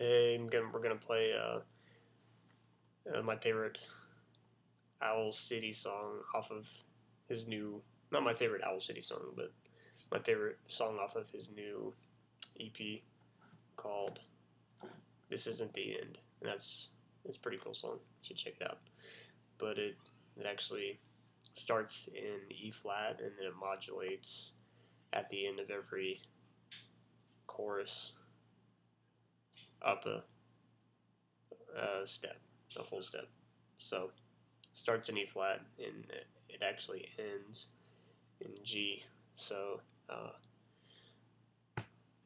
We're gonna play my favorite Owl City song off of his new, not my favorite Owl City song, but my favorite song off of his new EP called This Isn't The End, and it's a pretty cool song. You should check it out. But it actually starts in E flat and then it modulates at the end of every chorus up a step, a full step. So it starts in E flat and it actually ends in G. So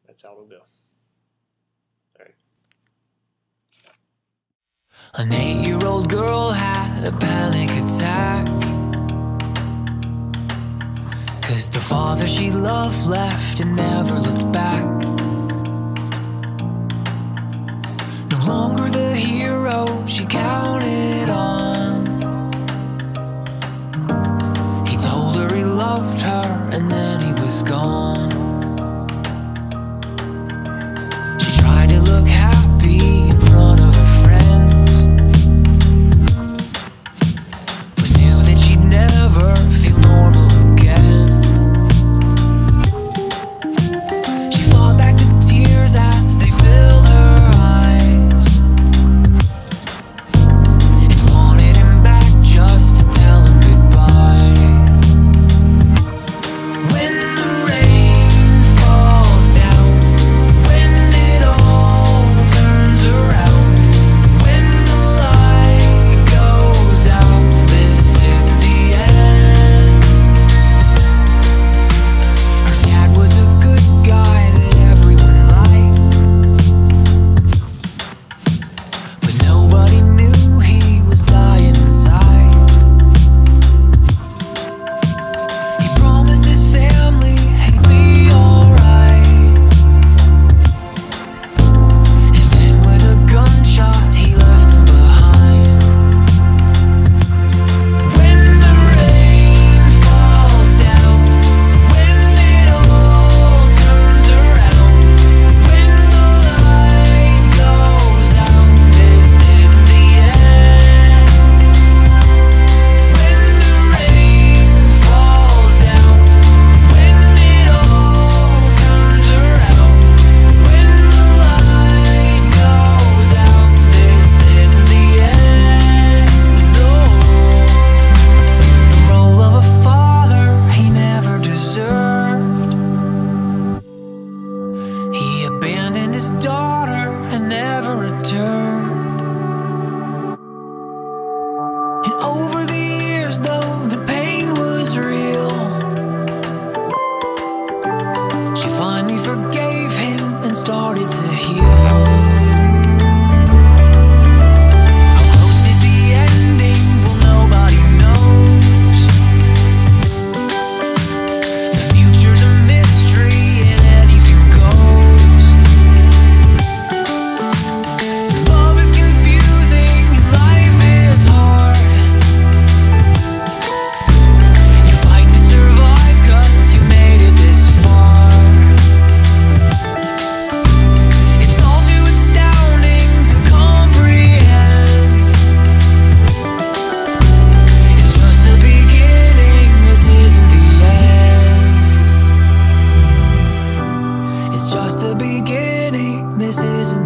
that's how it'll go. All right. An 8-year-old girl had a panic attack, 'cause the father she loved left and never looked back. No longer the hero she counted on, he told her he loved her and then he was gone. She tried to look happy in front of her friends, but knew that she'd never feel normal again. Started to heal. This isn't